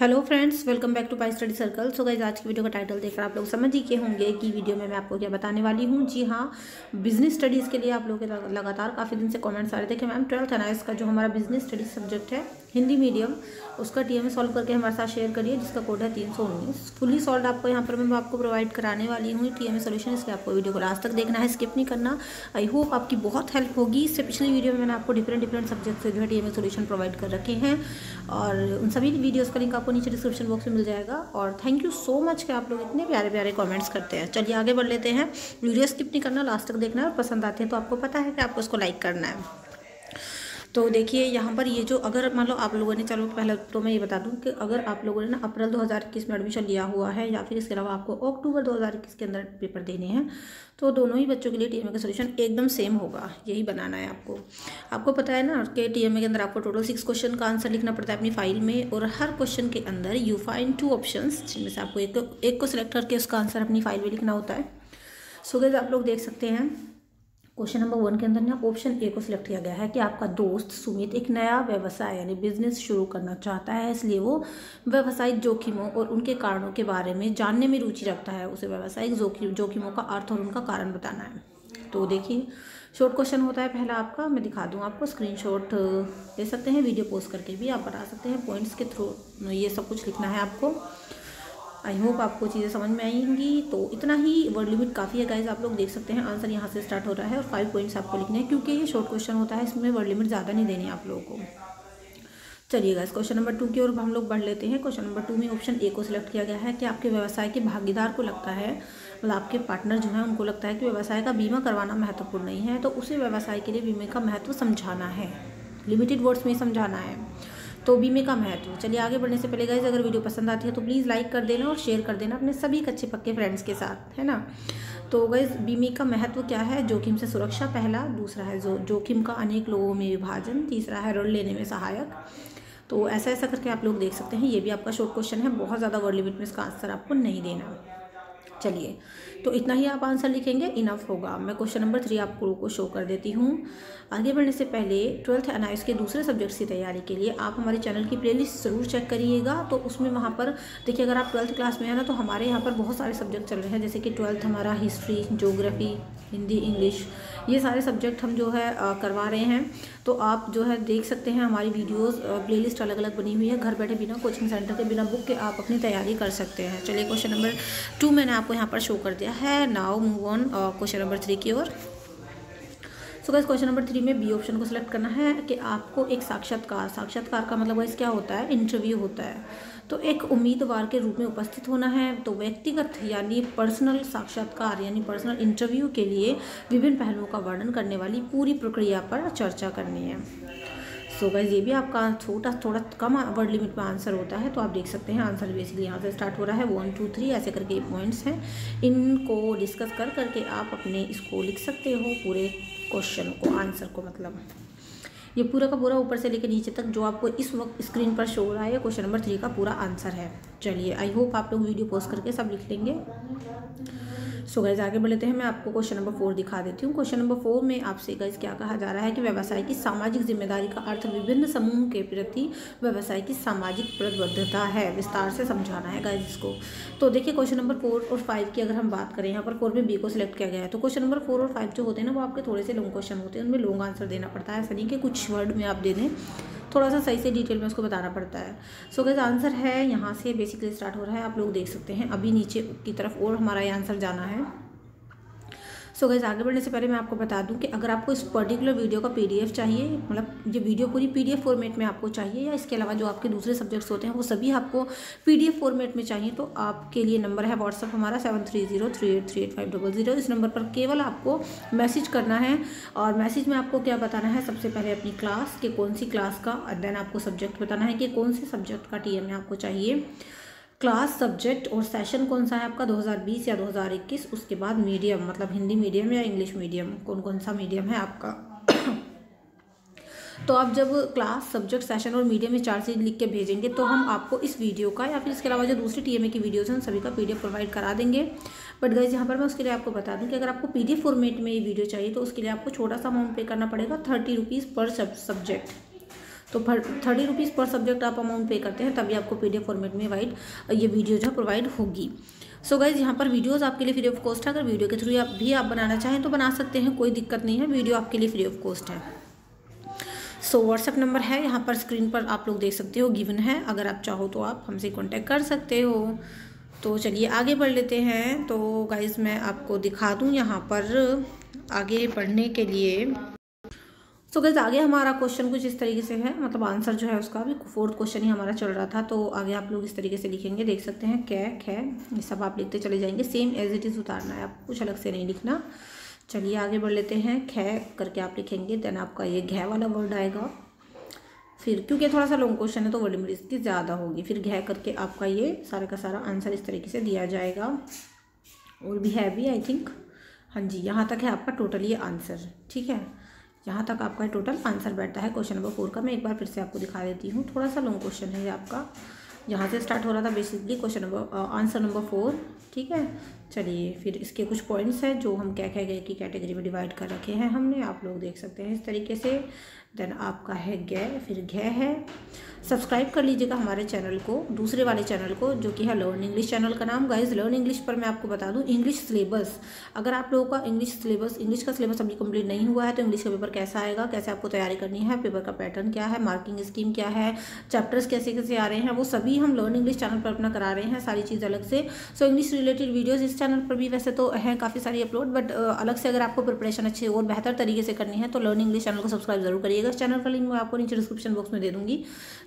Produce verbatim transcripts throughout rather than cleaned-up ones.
Hello friends, welcome back to pi study circle. So guys, आज की video का title देखकर आप लोग समझ ही गए होंगे कि वीडियो में मैं आपको क्या बताने वाली हूँ। जी हाँ, बिजनेस स्टडीज़ के लिए आप लोग के लगातार काफ़ी दिन से कमेंट्स आ रहे थे कि मैम ट्वेल्थ एनआईओएस का जो हमारा बिजनेस स्टडीज सब्जेक्ट है हिंदी मीडियम, उसका टीएमए सॉल्व करके हमारे साथ शेयर करिए, जिसका कोड है तीन सौ उन्नीस। फुली सॉल्व आपको यहाँ पर मैं आपको प्रोवाइड कराने वाली हूँ टीएमए सॉल्यूशन। इसलिए आपको वीडियो को लास्ट तक देखना है, स्किप नहीं करना। आई होप आपकी बहुत हेल्प होगी। इससे पिछली वीडियो में मैंने आपको डिफरेंट डिफरेंट सब्जेक्ट से जो है टीएमए सॉल्यूशन प्रोवाइड कर रखे हैं, और उन सभी वीडियोज़ का लिंक आपको नीचे डिस्क्रिप्शन बॉक्स में मिल जाएगा। और थैंक यू सो मच कि आप लोग इतने प्यारे प्यारे कॉमेंट्स करते हैं। चलिए आगे बढ़ लेते हैं। वीडियो स्किप नहीं करना, लास्ट तक देखना है, और पसंद आते हैं तो आपको पता है कि आपको उसको लाइक करना है। तो देखिए यहाँ पर ये जो, अगर मान लो आप लोगों ने, चलो पहले तो मैं ये बता दूँ कि अगर आप लोगों ने ना अप्रैल दो हज़ार इक्कीस में एडमिशन लिया हुआ है, या फिर इसके अलावा आपको अक्टूबर दो हज़ार इक्कीस के अंदर पेपर देने हैं, तो दोनों ही बच्चों के लिए टीएमए का सोल्यूशन एकदम सेम होगा। यही बनाना है आपको। आपको पता है ना कि टीएमए के अंदर आपको टोटल सिक्स क्वेश्चन का आंसर लिखना पड़ता है अपनी फाइल में, और हर क्वेश्चन के अंदर यू फाइंड टू ऑप्शन, जिनमें से आपको एक एक को सिलेक्ट करके उसका आंसर अपनी फाइल में लिखना होता है। सो गाइस, आप लोग देख सकते हैं क्वेश्चन नंबर वन के अंदर ना ऑप्शन ए को सिलेक्ट किया गया है कि आपका दोस्त सुमित एक नया व्यवसाय यानी बिजनेस शुरू करना चाहता है, इसलिए वो व्यावसायिक जोखिमों और उनके कारणों के बारे में जानने में रुचि रखता है। उसे व्यावसायिक जोखिम जोखिमों का अर्थ और उनका कारण बताना है। तो देखिए, शॉर्ट क्वेश्चन होता है पहला आपका। मैं दिखा दूँ आपको, स्क्रीनशॉट ले सकते हैं, वीडियो पोस्ट करके भी आप बना सकते हैं। पॉइंट्स के थ्रू ये सब कुछ लिखना है आपको। आई होप आपको चीज़ें समझ में आएंगी। तो इतना ही, वर्ड लिमिट काफ़ी है गाइज। आप लोग देख सकते हैं आंसर यहाँ से स्टार्ट हो रहा है, और फाइव पॉइंट्स आपको लिखने हैं क्योंकि ये शॉर्ट क्वेश्चन होता है, इसमें वर्ड लिमिट ज़्यादा नहीं देनी आप लोगों को। चलिए गाइज, क्वेश्चन नंबर टू की ओर हम लोग बढ़ लेते हैं। क्वेश्चन नंबर टू में ऑप्शन ए को सिलेक्ट किया गया है कि आपके व्यवसाय के भागीदार को लगता है, मतलब आपके पार्टनर जो है उनको लगता है कि व्यवसाय का बीमा करवाना महत्वपूर्ण नहीं है, तो उसे व्यवसाय के लिए बीमे का महत्व समझाना है। लिमिटेड वर्ड्स में समझाना है तो बीमे का महत्व। चलिए आगे बढ़ने से पहले गाइज, अगर वीडियो पसंद आती है तो प्लीज़ लाइक कर देना और शेयर कर देना अपने सभी कच्चे पक्के फ्रेंड्स के साथ, है ना। तो गाइज, बीमे का महत्व क्या है? जोखिम से सुरक्षा पहला, दूसरा है जो जोखिम का अनेक लोगों में विभाजन, तीसरा है ऋण लेने में सहायक। तो ऐसा ऐसा करके आप लोग देख सकते हैं। ये भी आपका शॉर्ट क्वेश्चन है, बहुत ज़्यादा वर्ड लिमिट में इसका आंसर आपको नहीं देना। चलिए, तो इतना ही आप आंसर लिखेंगे, इनफ होगा। मैं क्वेश्चन नंबर थ्री आप लोगों को शो कर देती हूँ। आगे बढ़ने से पहले ट्वेल्थ एनआईओएस के दूसरे सब्जेक्ट्स की तैयारी के लिए आप हमारे चैनल की प्लेलिस्ट ज़रूर चेक करिएगा। तो उसमें वहाँ पर देखिए, अगर आप ट्वेल्थ क्लास में है ना, तो हमारे यहाँ पर बहुत सारे सब्जेक्ट चल रहे हैं, जैसे कि ट्वेल्थ हमारा हिस्ट्री, ज्योग्राफी, हिंदी, इंग्लिश, ये सारे सब्जेक्ट हम जो है करवा रहे हैं। तो आप जो है देख सकते हैं, हमारी वीडियोज़ प्लेलिस्ट अलग अलग बनी हुई है। घर बैठे बिना कोचिंग सेंटर के, बिना बुक के आप अपनी तैयारी कर सकते हैं। चलिए, क्वेश्चन नंबर टू मैंने आपको यहाँ पर शो कर दिया है। Now move on question number three की ओर। So guys, question number three में बी ऑप्शन को सिलेक्ट करना है कि आपको एक साक्षात्कार, साक्षात्कार का मतलब गाइस क्या होता है? इंटरव्यू होता है। तो एक उम्मीदवार के रूप में उपस्थित होना है। तो व्यक्तिगत यानी पर्सनल साक्षात्कार यानी पर्सनल इंटरव्यू के लिए विभिन्न पहलुओं का वर्णन करने वाली पूरी प्रक्रिया पर चर्चा करनी है। सो गाइस, ये भी आपका छोटा थोड़ा कम वर्ड लिमिट में आंसर होता है। तो आप देख सकते हैं आंसर बेसिकली यहाँ से स्टार्ट हो रहा है, वन टू थ्री ऐसे करके पॉइंट्स हैं। इनको डिस्कस कर करके आप अपने इसको लिख सकते हो, पूरे क्वेश्चन को, आंसर को। मतलब ये पूरा का पूरा ऊपर से लेकर नीचे तक जो आपको इस वक्त स्क्रीन पर शो हो रहा है, क्वेश्चन नंबर थ्री का पूरा आंसर है। चलिए, आई होप आप लोग वीडियो पोस्ट करके सब लिख लेंगे। सो गाइज, आगे बढ़ लेते हैं। मैं आपको क्वेश्चन नंबर फोर दिखा देती हूँ। क्वेश्चन नंबर फोर में आपसे गाइज क्या कहा जा रहा है कि व्यवसाय की सामाजिक जिम्मेदारी का अर्थ विभिन्न समूह के प्रति व्यवसाय की सामाजिक प्रतिबद्धता है। विस्तार से समझाना है गाइज इसको। तो देखिए, क्वेश्चन नंबर फोर और फाइव की अगर हम बात करें, यहाँ पर फोर में बी को सिलेक्ट किया गया है। तो क्वेश्चन नंबर फोर और फाइव जो होते हैं ना, वो आपके थोड़े से लॉन्ग क्वेश्चन होते हैं, उनमें लॉन्ग आंसर देना पड़ता है। ऐसा नहीं कि कुछ वर्ड में आप दे दें, थोड़ा सा सही से डिटेल में उसको बताना पड़ता है। सो गाइस, आंसर है यहाँ से बेसिकली स्टार्ट हो रहा है, आप लोग देख सकते हैं। अभी नीचे की तरफ और हमारा ये आंसर जाना है। सो गाइस, आगे बढ़ने से पहले मैं आपको बता दूं कि अगर आपको इस पर्टिकुलर वीडियो का पीडीएफ चाहिए, मतलब ये वीडियो पूरी पीडीएफ फॉर्मेट में आपको चाहिए, या इसके अलावा जो आपके दूसरे सब्जेक्ट्स होते हैं वो सभी आपको पीडीएफ फॉर्मेट में चाहिए, तो आपके लिए नंबर है व्हाट्सअप हमारा seven three zero three eight three eight five double zero. इस नंबर पर केवल आपको मैसेज करना है, और मैसेज में आपको क्या बताना है? सबसे पहले अपनी क्लास के, कौन सी क्लास का, देन आपको सब्जेक्ट बताना है कि कौन से सब्जेक्ट का टीएमए आपको चाहिए, क्लास, सब्जेक्ट, और सेशन कौन सा है आपका दो हज़ार बीस या दो हज़ार इक्कीस। उसके बाद मीडियम, मतलब हिंदी मीडियम या इंग्लिश मीडियम, कौन कौन सा मीडियम है आपका। तो आप जब क्लास, सब्जेक्ट, सेशन और मीडियम में चार चीज़ लिख के भेजेंगे, तो हम आपको इस वीडियो का या फिर इसके अलावा जो दूसरी टीएमए की वीडियोज़ हैं उन सभी का पीडीएफ प्रोवाइड करा देंगे। बट गाइस, यहाँ पर मैं उसके लिए आपको बता दूँ कि अगर आपको पीडीएफ फॉर्मेट में ये वीडियो चाहिए, तो उसके लिए आपको छोटा सा अमाउंट पे करना पड़ेगा, थर्टी रुपीज़ पर सब्जेक्ट। तो थर्टी रुपीज़ पर सब्जेक्ट आप अमाउंट पे करते हैं तभी आपको पीडीएफ फॉर्मेट में वाइड ये वीडियो जो है प्रोवाइड होगी। सो गाइज यहाँ पर वीडियोस आपके लिए फ्री ऑफ कॉस्ट है। अगर वीडियो के थ्रू आप भी आप बनाना चाहें तो बना सकते हैं, कोई दिक्कत नहीं है, वीडियो आपके लिए फ्री ऑफ कॉस्ट है। सो व्हाट्सएप नंबर है यहाँ पर स्क्रीन पर आप लोग देख सकते हो, गिवन है, अगर आप चाहो तो आप हमसे कॉन्टैक्ट कर सकते हो। तो चलिए आगे बढ़ लेते हैं। तो गाइज़ मैं आपको दिखा दूँ यहाँ पर आगे पढ़ने के लिए। सो गाइज़ आगे हमारा क्वेश्चन कुछ इस तरीके से है, मतलब आंसर जो है उसका भी फोर्थ क्वेश्चन ही हमारा चल रहा था। तो आगे आप लोग इस तरीके से लिखेंगे, देख सकते हैं कै खे ये सब आप लिखते चले जाएंगे, सेम एज इट इज़ उतारना है आपको, कुछ अलग से नहीं लिखना। चलिए आगे बढ़ लेते हैं। खे करके आप लिखेंगे, देन आपका ये घे वाला वर्ड आएगा, फिर क्योंकि थोड़ा सा लॉन्ग क्वेश्चन है तो वर्डिंग इसकी ज़्यादा होगी, फिर घे करके आपका ये सारा का सारा आंसर इस तरीके से दिया जाएगा। और भी है भी आई थिंक, हाँ जी यहाँ तक है आपका टोटल ये आंसर, ठीक है, यहाँ तक आपका टोटल आंसर बैठता है क्वेश्चन नंबर फोर का। मैं एक बार फिर से आपको दिखा देती हूँ, थोड़ा सा लॉन्ग क्वेश्चन है ये आपका, यहाँ से स्टार्ट हो रहा था basically question number answer number four, ठीक है। चलिए फिर इसके कुछ पॉइंट्स हैं जो हम क्या क्या गए की कैटेगरी में डिवाइड कर रखे हैं हमने, आप लोग देख सकते हैं इस तरीके से। देन आपका है गे, फिर घे है। सब्सक्राइब कर लीजिएगा हमारे चैनल को, दूसरे वाले चैनल को जो कि है लर्न इंग्लिश चैनल का नाम। गाइज लर्न इंग्लिश पर मैं आपको बता दूं इंग्लिश सिलेबस, अगर आप लोगों का इंग्लिश सिलेबस इंग्लिश का सिलेबस अभी कंप्लीट नहीं हुआ है तो इंग्लिश का पेपर कैसा आएगा, कैसे आपको तैयारी करनी है, पेपर का पैटर्न क्या है, मार्किंग स्कीम क्या है, चैप्टर्स कैसे कैसे आ रहे हैं, वो सभी हम लर्न इंग्लिश चैनल पर अपना करा रहे हैं, सारी चीज़ अलग से। सो इंग्लिश रिलेटेड वीडियोज़ इस चैनल पर भी वैसे तो हैं काफ़ी सारी अपलोड, बट अलग से अगर आपको प्रिपरेशन अच्छी और बेहतर तरीके से करनी है तो लर्न इंग्लिश चैनल को सब्सक्राइब जरूर करिएगा। इस चैनल का लिंक मैं आपको नीचे डिस्क्रिप्शन बॉक्स में दे दूँगी।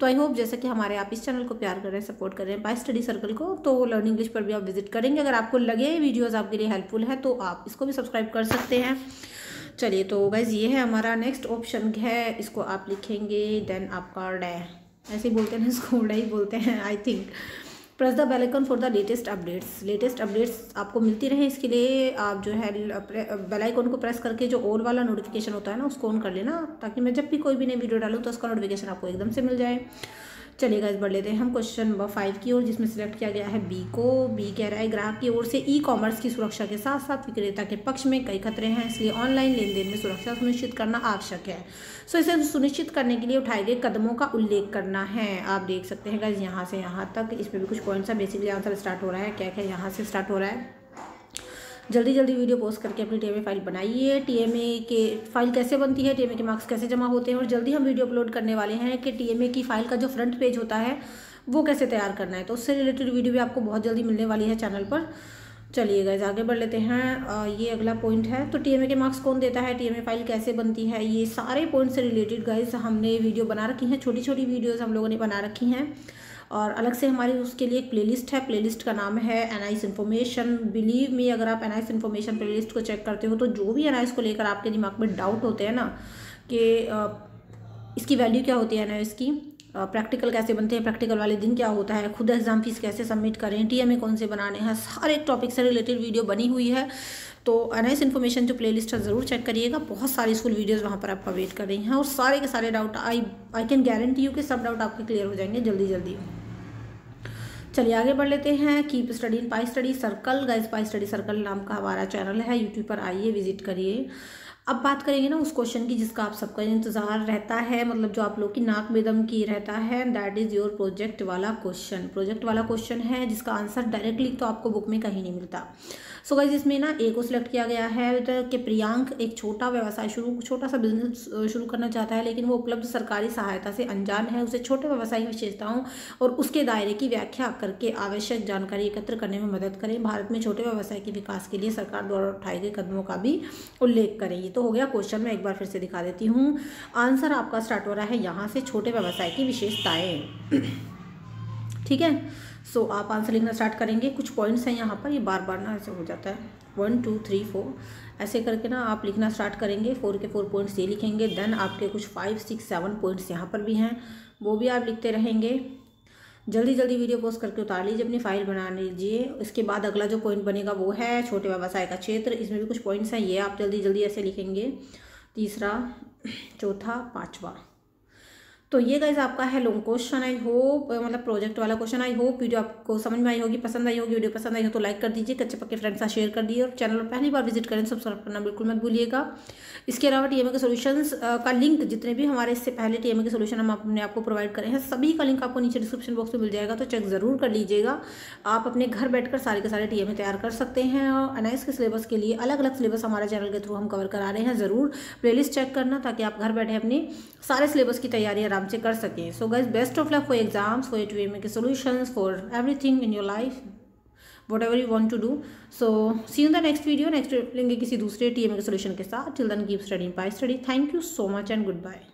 तो आई होप जैसे कि हमारे आप इस चैनल को प्यार कर रहे हैं, सपोर्ट कर रहे हैं पाई स्टडी सर्कल को, तो लर्न इंग्लिश पर भी आप विजिट करेंगे। अगर आपको लगे वीडियोस आपके लिए हेल्पफुल है तो आप इसको भी सब्सक्राइब कर सकते हैं। चलिए तो गाइज ये है हमारा नेक्स्ट ऑप्शन है, इसको आप लिखेंगे। देन आपका डे, ऐसे ही बोलते हैं इसको, डे ही बोलते हैं I think. Press the bell icon for the latest updates, latest updates आपको मिलती रहे इसके लिए आप जो है बेल आइकन को प्रेस करके जो ऑल वाला नोटिफिकेशन होता है ना उसको ऑन कर लेना, ताकि मैं जब भी कोई भी नई वीडियो डालूँ तो उसका नोटिफिकेशन आपको एकदम से मिल जाए। चलिए गाइस बढ़ लेते हैं हम क्वेश्चन नंबर फाइव की ओर, जिसमें सिलेक्ट किया गया है बी को। बी कह रहा है ग्राहक की ओर से ई कॉमर्स की सुरक्षा के साथ साथ विक्रेता के पक्ष में कई खतरे हैं, इसलिए ऑनलाइन लेन देन में सुरक्षा सुनिश्चित करना आवश्यक है। सो इसे सुनिश्चित करने के लिए उठाए गए कदमों का उल्लेख करना है। आप देख सकते हैं गाइस यहाँ से यहाँ तक इसमें भी कुछ पॉइंट्स है, बेसिकली आंसर स्टार्ट हो रहा है क्या क्या यहाँ से स्टार्ट हो रहा है। जल्दी जल्दी वीडियो पोस्ट करके अपनी टी एम ए फाइल बनाइए, टी एम ए के फाइल कैसे बनती है, टी एम ए के मार्क्स कैसे जमा होते हैं, और जल्दी हम वीडियो अपलोड करने वाले हैं कि टी एम ए की फ़ाइल का जो फ्रंट पेज होता है वो कैसे तैयार करना है। तो उससे रिलेटेड वीडियो भी आपको बहुत जल्दी मिलने वाली है चैनल पर। चलिए गाइस आगे बढ़ लेते हैं। ये अगला पॉइंट है, तो टी एम ए के मार्क्स कौन देता है, टी एम ए फाइल कैसे बनती है, ये सारे पॉइंट से रिलेटेड गाइस हमने वीडियो बना रखी हैं, छोटी छोटी वीडियोज़ हम लोगों ने बना रखी हैं, और अलग से हमारी उसके लिए एक प्लेलिस्ट है। प्लेलिस्ट का नाम है एनआईएस इन्फॉर्मेशन। बिलीव मी, अगर आप एनआईएस इन्फॉर्मेशन प्लेलिस्ट को चेक करते हो तो जो भी एनआईएस को लेकर आपके दिमाग में डाउट होते हैं ना कि इसकी वैल्यू क्या होती है, एनआईएस की प्रैक्टिकल कैसे बनते हैं, प्रैक्टिकल वाले दिन क्या होता है, खुद एग्जाम फीस कैसे सबमिट करें, टीएमए कौन से बनाने हैं, हर एक टॉपिक से रिलेटेड वीडियो बनी हुई है। तो एनआईएस इन्फॉर्मेशन जो प्लेलिस्ट है ज़रूर चेक करिएगा, बहुत सारी स्कूल वीडियोस वहाँ पर आपका वेट कर रही हैं, और सारे के सारे doubt I I can guarantee you कि सब डाउट आपके क्लियर हो जाएंगे जल्दी जल्दी। चलिए आगे बढ़ लेते हैं। कीप स्टडी इन पाई स्टडी सर्कल। गाइस पाई स्टडी सर्कल नाम का हमारा चैनल है, यूट्यूब पर आइए विजिट करिए। अब बात करेंगे ना उस क्वेश्चन की जिसका आप सबका इंतज़ार रहता है, मतलब जो आप लोग की नाक बेदम की रहता है, दैट इज़ योर प्रोजेक्ट वाला क्वेश्चन। प्रोजेक्ट वाला क्वेश्चन है जिसका आंसर डायरेक्टली तो आपको बुक में कहीं नहीं मिलता। सो गाइस इसमें ना ए को सिलेक्ट किया गया है कि प्रियांक एक छोटा व्यवसाय शुरू छोटा सा बिजनेस शुरू करना चाहता है, लेकिन वो उपलब्ध सरकारी सहायता से अनजान है। उसे छोटे व्यवसाय की विशेषताओं और उसके दायरे की व्याख्या करके आवश्यक जानकारी एकत्र करने में मदद करें। भारत में छोटे व्यवसाय के विकास के लिए सरकार द्वारा उठाए गए कदमों का भी उल्लेख करें। तो हो गया क्वेश्चन, मैं एक बार फिर से दिखा देती हूँ। आंसर आपका स्टार्ट हो रहा है यहाँ से, छोटे व्यवसाय की विशेषताएं, ठीक है। सो so, आप आंसर लिखना स्टार्ट करेंगे। कुछ पॉइंट्स हैं यहाँ पर, ये बार बार ना ऐसे हो जाता है, वन टू थ्री फोर ऐसे करके ना आप लिखना स्टार्ट करेंगे। फोर के फोर पॉइंट्स ये लिखेंगे, देन आपके कुछ फाइव सिक्स सेवन पॉइंट्स यहाँ पर भी हैं, वो भी आप लिखते रहेंगे। जल्दी जल्दी वीडियो पोस्ट करके उतार लीजिए, अपनी फाइल बना लीजिए। इसके बाद अगला जो पॉइंट बनेगा वो है छोटे व्यवसाय का क्षेत्र, इसमें भी कुछ पॉइंट्स हैं, ये आप जल्दी जल्दी ऐसे लिखेंगे। तीसरा, चौथा, पाँचवा। तो ये गाइस आपका है लॉन्ग क्वेश्चन। आई होप मतलब प्रोजेक्ट वाला क्वेश्चन। आई होप वीडियो आपको समझ में आई होगी, पसंद आई होगी। वीडियो पसंद आई हो तो लाइक कर दीजिए, कच्चे पक्के फ्रेंड्स साथ शेयर कर दिए, और चैनल पर पहली बार विजिट करें सब्सक्राइब करना बिल्कुल मत भूलिएगा। इसके अलावा टीएमए के सॉल्यूशंस का लिंक, जितने भी हमारे इससे पहले टीएमए के सॉल्यूशन हम अपने आपको प्रोवाइड करे हैं, सभी का लिंक आपको नीचे डिस्क्रिप्शन बॉक्स में मिल जाएगा, तो चेक ज़रूर कर लीजिएगा। आप अपने घर बैठकर सारे के सारे टीएमए तैयार कर सकते हैं। और एनआईओएस के सिलेबस के लिए अलग अलग सिलेबस हमारे चैनल के थ्रू हम कवर करा रहे हैं, ज़रूर प्लेलिस्ट चेक करना, ताकि आप घर बैठे अपनी सारे सिलेबस की तैयारी आराम से कर सकें। So guys, best of luck for exams, for TMA के solutions, for everything in your life, whatever you want to do. So see in the next video. Next लेंगे किसी दूसरे टीएमए के सॉल्यूशन के साथ। Till then keep studying pi study. Thank you so much and good bye.